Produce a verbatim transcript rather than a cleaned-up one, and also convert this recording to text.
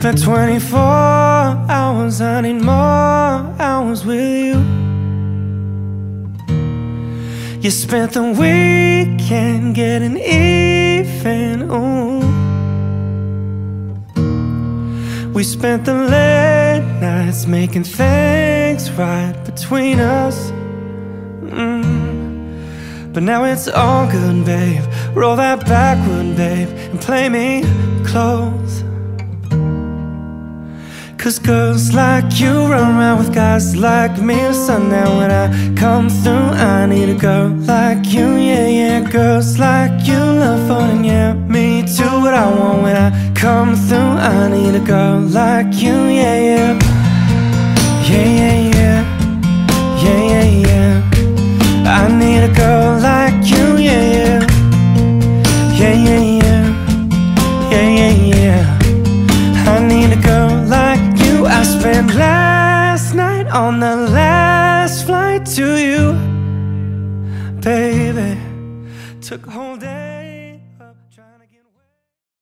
spent twenty-four hours, I need more hours with you. You spent the weekend getting even, ooh. We spent the late nights making things right between us, mm. But now it's all good, babe. Roll that backward, babe, and play me close. 'Cause girls like you run around with guys like me. So now when I come through, I need a girl like you, yeah, yeah. Girls like you love fun, and yeah, me too. What I want when I come through, I need a girl like you, yeah, yeah. Yeah, yeah, yeah. Yeah, yeah, yeah. I need a girl like you, yeah, yeah. Yeah, yeah, yeah. Yeah, yeah, yeah. I need a girl like you. I spent last night on the last flight to you, baby. Took a whole day.